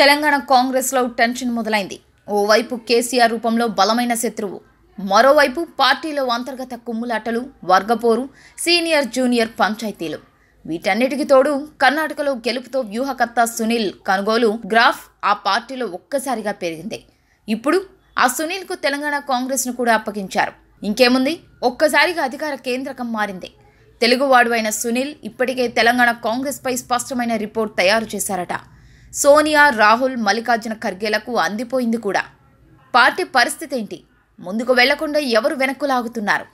తెలంగాణ కాంగ్రెస్లో టెన్షన్ మొదలైంది। ఓ వైపు కేసీఆర్ రూపంలో బలమైన శత్రువు, మరోవైపు పార్టీలో అంతర్గత కుమ్ములాటలు, వర్గపోరు, సీనియర్ జూనియర్ పంచాయతీలు, వీటన్నిటికీ తోడు కర్ణాటకలో గెలుపుతో వ్యూహకర్త సునీల్ కనుగోలు గ్రాఫ్ ఆ పార్టీలో ఒక్కసారిగా పెరిగింది। ఇప్పుడు ఆ సునీల్కు తెలంగాణ కాంగ్రెస్ను కూడా అప్పగించారు। ఇంకేముంది, ఒక్కసారిగా అధికార కేంద్రకం మారింది। తెలుగువాడు అయిన సునీల్ ఇప్పటికే తెలంగాణ కాంగ్రెస్పై స్పష్టమైన రిపోర్ట్ తయారు చేశారట। సోనియా, రాహుల్, మల్లికార్జున ఖర్గేలకు అందిపోయింది కూడా। పార్టీ పరిస్థితి ఏంటి? ముందుకు వెళ్లకుండా ఎవరు వెనక్కు లాగుతున్నారు?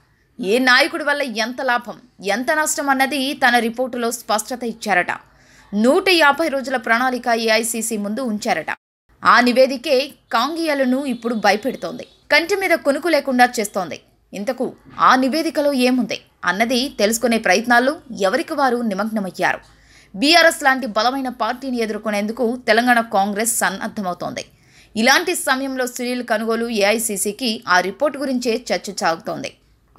ఏ నాయకుడి వల్ల ఎంత లాభం, ఎంత నష్టం అన్నది తన రిపోర్టులో స్పష్టత ఇచ్చారట। 150 రోజుల ప్రణాళిక ఏఐసీసీ ముందు ఉంచారట। ఆ నివేదికే కాంగ్రెస్లను ఇప్పుడు భయపెడుతోంది, కంటి మీద కొనుకు లేకుండా చేస్తోంది। ఇంతకు ఆ నివేదికలో ఏముంది అన్నది తెలుసుకునే ప్రయత్నాల్లో ఎవరికి వారు నిమగ్నమయ్యారు। బీఆర్ఎస్ లాంటి బలమైన పార్టీని ఎదుర్కొనేందుకు తెలంగాణ కాంగ్రెస్ సన్నద్ధమవుతోంది। ఇలాంటి సమయంలో సునీల్ కనుగోలు ఏఐసీసీకి ఆ రిపోర్టు గురించే చర్చ సాగుతోంది।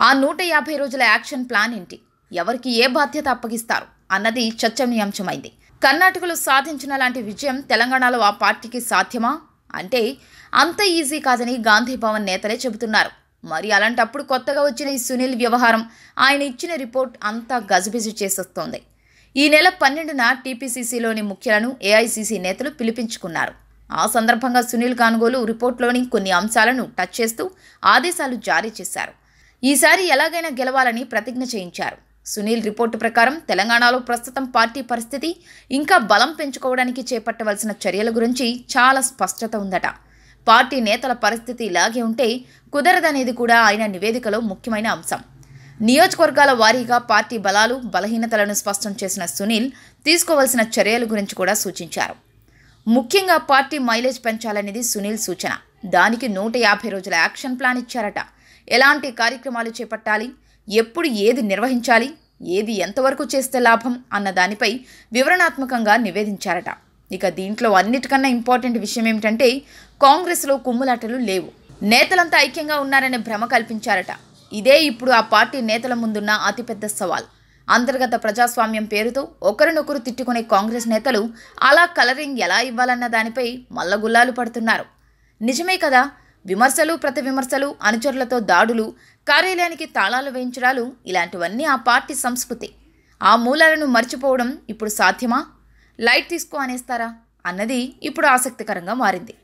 ఆ 150 రోజుల యాక్షన్ ప్లాన్ ఏంటి, ఎవరికి ఏ బాధ్యత అప్పగిస్తారు అన్నది చర్చనీయాంశమైంది। కర్ణాటకలో సాధించిన లాంటి విజయం తెలంగాణలో ఆ పార్టీకి సాధ్యమా అంటే అంత ఈజీ కాదని గాంధీ భవన్ నేతలే చెబుతున్నారు। మరి అలాంటప్పుడు కొత్తగా వచ్చిన ఈ సునీల్ వ్యవహారం, ఆయన ఇచ్చిన రిపోర్ట్ అంతా గజిబిజి చేసేస్తోంది। ఈ నెల 12న టీపీసీసీలోని ముఖ్యులను ఏఐసీసీ నేతలు పిలిపించుకున్నారు। ఆ సందర్భంగా సునీల్ కానుగోలు రిపోర్టులోని కొన్ని అంశాలను టచ్ చేస్తూ ఆదేశాలు జారీ చేశారు। ఈసారి ఎలాగైనా గెలవాలని ప్రతిజ్ఞ చేయించారు। సునీల్ రిపోర్టు ప్రకారం తెలంగాణలో ప్రస్తుతం పార్టీ పరిస్థితి, ఇంకా బలం పెంచుకోవడానికి చేపట్టవలసిన చర్యల గురించి చాలా స్పష్టత ఉందట। పార్టీ నేతల పరిస్థితి ఇలాగే ఉంటే కుదరదనేది కూడా ఆయన నివేదికలో ముఖ్యమైన అంశం। నియోజకవర్గాల వారీగా పార్టీ బలాలు, బలహీనతలను స్పష్టం చేసిన సునీల్ తీసుకోవాల్సిన చర్యల గురించి కూడా సూచించారు। ముఖ్యంగా పార్టీ మైలేజ్ పెంచాలనేది సునీల్ సూచన। దానికి 150 రోజుల యాక్షన్ ప్లాన్ ఇచ్చారట। ఎలాంటి కార్యక్రమాలు చేపట్టాలి, ఎప్పుడు ఏది నిర్వహించాలి, ఏది ఎంతవరకు చేస్తే లాభం అన్న దానిపై వివరణాత్మకంగా నివేదించారట। ఇక దీంట్లో అన్నిటికన్నా ఇంపార్టెంట్ విషయం ఏమిటంటే, కాంగ్రెస్లో కుమ్ములాటలు లేవు, నేతలంతా ఐక్యంగా ఉన్నారనే భ్రమ కల్పించారట। ఇదే ఇప్పుడు ఆ పార్టీ నేతల ముందున్న అతిపెద్ద సవాల్। అంతర్గత ప్రజాస్వామ్యం పేరుతో ఒకరినొకరు తిట్టుకునే కాంగ్రెస్ నేతలు అలా కలరింగ్ ఎలా ఇవ్వాలన్న దానిపై మల్లగుల్లాలు పడుతున్నారు। నిజమే కదా, విమర్శలు, ప్రతి విమర్శలు, అనుచరులతో దాడులు, కార్యాలయానికి తాళాలు వేయించడాలు, ఇలాంటివన్నీ ఆ పార్టీ సంస్కృతి। ఆ మూలాలను మర్చిపోవడం ఇప్పుడు సాధ్యమా? లైట్ తీసుకో అనేస్తారా అన్నది ఇప్పుడు ఆసక్తికరంగా మారింది।